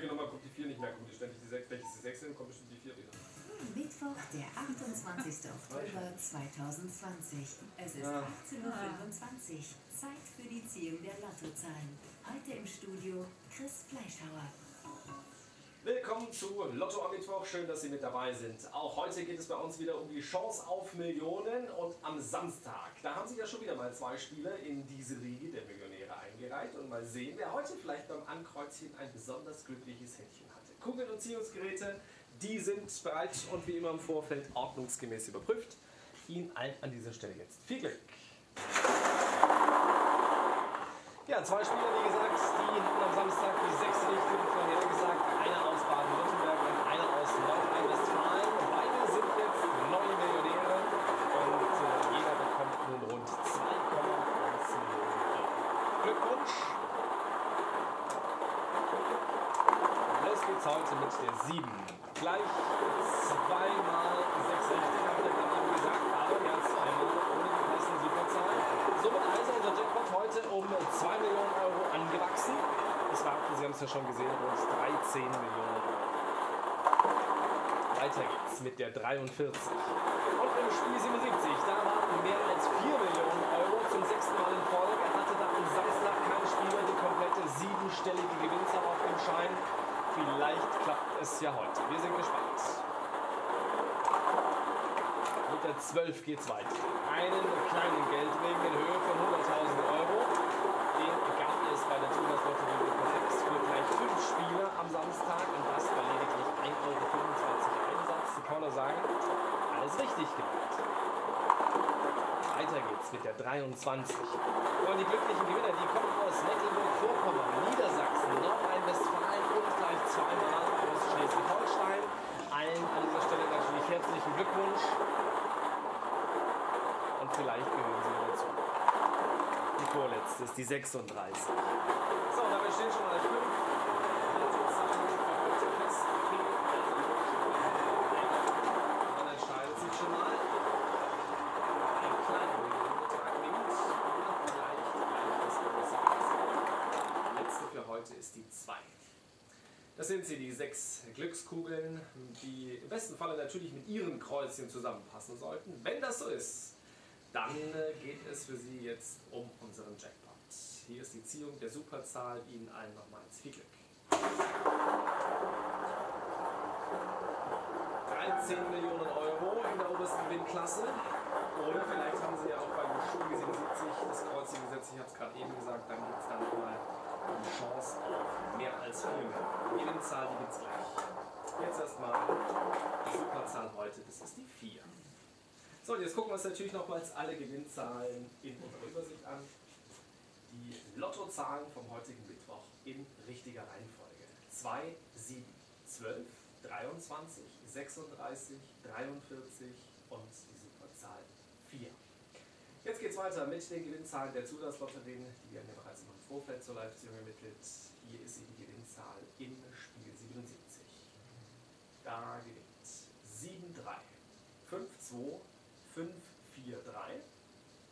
4 genommen habe, kommt die 4 nicht mehr, kommt ständig die 6. Wenn ich die 6 nehme, kommt bestimmt die 4 wieder. Mittwoch, der 28. Oktober 2020. Es ist 18.25 Uhr. Zeit für die Ziehung der Lottozahlen. Heute im Studio Chris Fleischhauer. Willkommen zu Lotto am Mittwoch, schön, dass Sie mit dabei sind. Auch heute geht es bei uns wieder um die Chance auf Millionen und am Samstag, da haben sich ja schon wieder mal 2 Spieler in diese Riege der Millionäre eingereiht und mal sehen, wer heute vielleicht beim Ankreuzigen ein besonders glückliches Händchen hatte. Kugeln und Ziehungsgeräte, die sind bereit und wie immer im Vorfeld ordnungsgemäß überprüft. Ihnen allen an dieser Stelle jetzt viel Glück. Ja, 2 Spieler, wie gesagt, die hatten am Samstag die 6 Richtungen vorhergesagt. Einer aus Baden-Württemberg und einer aus Nordrhein-Westfalen. Beide sind jetzt neue Millionäre und jeder bekommt nun rund 2,1 Millionen Euro. Glückwunsch! Los geht's heute mit der 7. Gleich 2 mal 6 Richtungen, habe ich ja gerade eben gesagt, aber ja, 2 mal ohne die passen Superzahl. Somit also unser Jackpot heute um 2 Millionen Euro angewachsen. Das war, Sie haben es ja schon gesehen, rund 13 Millionen Euro. Weiter geht's mit der 43. Und im Spiel 77, da warten mehr als 4 Millionen Euro zum 6. Mal in Folge. Er hatte da am Samstag kein Spieler, die komplette 7-stellige Gewinnzahl auf dem Schein. Vielleicht klappt es ja heute. Wir sind gespannt. Mit der 12 geht's weiter. Einen kleinen Geldregen in Höhe von 100.000 Euro. Den gab es bei der Lotterie für gleich 5 Spieler am Samstag und das war lediglich 1,25 Euro Einsatz. Da kann man sagen, alles richtig gemacht. Weiter geht's mit der 23. Und die glücklichen Gewinner, die kommen aus Mecklenburg-Vorpommern, Niedersachsen, Nordrhein-Westfalen und gleich 2 mal aus Schleswig-Holstein. Allen an dieser Stelle natürlich herzlichen Glückwunsch. Und vielleicht gehören Sie dazu. Die vorletzte ist die 36. So, damit stehen schon mal 5. Man entscheidet sich schon mal. Ein kleiner Betrag nimmt. Vielleicht gleich das große Wasser. Die letzte für heute ist die 2. Das sind sie, die 6 Glückskugeln, die im besten Falle natürlich mit ihren Kreuzchen zusammenpassen sollten. Wenn das so ist, dann geht es für Sie jetzt um unseren Jackpot. Hier ist die Ziehung der Superzahl. Ihnen allen nochmals viel Glück. 13 Millionen Euro in der obersten Gewinnklasse. Oder vielleicht haben Sie ja auch beim Spiel 77 das Kreuzchen gesetzt. Ich habe es gerade eben gesagt, dann gibt es dann nochmal eine Chance auf mehr als 4 Millionen. Jede Zahl, die gibt es gleich. Jetzt erstmal die Superzahl heute. Das ist die 4. So, jetzt gucken wir uns natürlich nochmals alle Gewinnzahlen in unserer Übersicht an. Die Lottozahlen vom heutigen Mittwoch in richtiger Reihenfolge. 2, 7, 12, 23, 36, 43 und die Superzahl 4. Jetzt geht es weiter mit den Gewinnzahlen der Zulass-Lotterien, die werden ja bereits im Vorfeld zur Live-Ziehung ermittelt. Hier ist die Gewinnzahl im Spiel 77. Da gewinnt 7, 3, 5, 2, 5, 4, 3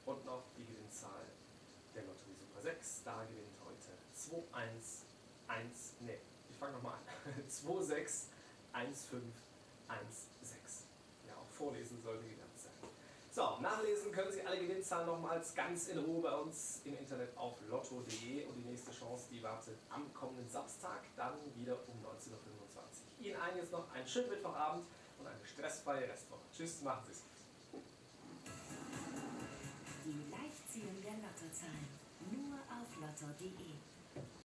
und noch die Gewinnzahl der Lotterie Super 6. Da gewinnt heute 2, 1, 1, ne, ich fange nochmal an. 2, 6, 1, 5, 1, 6. Ja, auch vorlesen sollte gelernt sein. So, nachlesen können Sie alle Gewinnzahlen nochmals ganz in Ruhe bei uns im Internet auf lotto.de und die nächste Chance, die wartet am kommenden Samstag, dann wieder um 19.25 Uhr. Ihnen allen jetzt noch einen schönen Mittwochabend und eine stressfreie Restwoche. Tschüss, machen Sie es gut. Die Live-Ziehung der Lottozahlen. Nur auf lotto.de.